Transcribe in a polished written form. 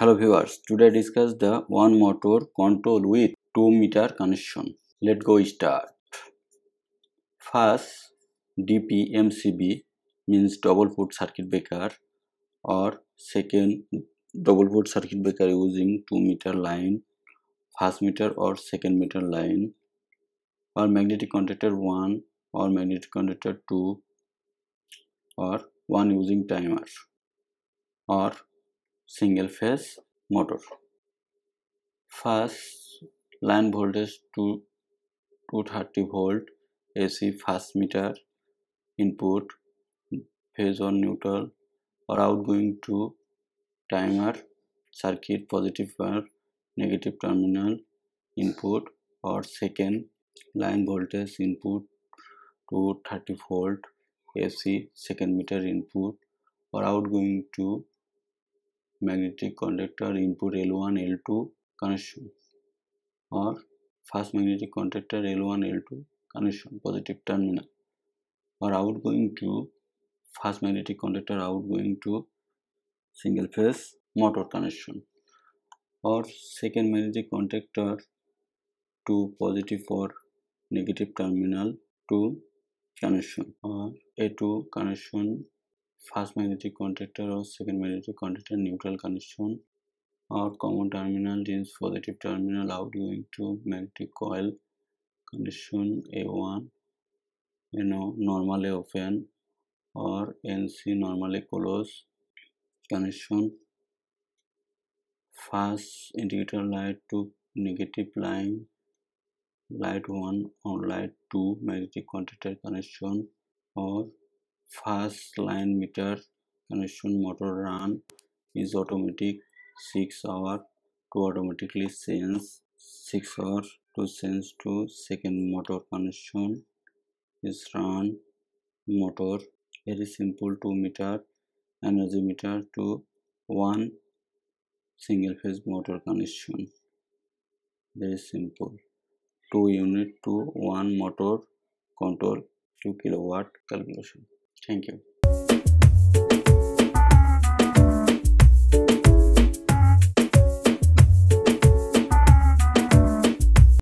Hello viewers, today I discuss the one motor control with 2-meter connection. Let's go start. First, DPMCB means double put circuit breaker, or second double put circuit breaker using 2-meter line, first meter or second meter line, or magnetic contactor 1 or magnetic contactor 2, or one using timer, or single phase motor. First line voltage to 230 volt AC first meter input, phase or neutral or outgoing to timer circuit, positive or negative terminal input, or second line voltage input to 30 volt AC second meter input or outgoing to magnetic contactor input L1 L2 connection, or first magnetic contactor L1 L2 connection positive terminal, or outgoing to first magnetic contactor outgoing to single phase motor connection, or second magnetic contactor to positive or negative terminal to connection, or A2 connection, first magnetic contactor or second magnetic contactor neutral connection, or common terminal is positive terminal outgoing to magnetic coil connection A1, normally open, or NC normally closed connection, first indicator light to negative line, light 1 or light 2 magnetic contactor connection, or first line meter connection. Motor run is automatic 6 hour to automatically sense 6 hour to sense to second motor connection is run. Motor very simple 2-meter energy meter to one single phase motor connection, very simple 2 unit to one motor control 2 kilowatt calculation. Thank you.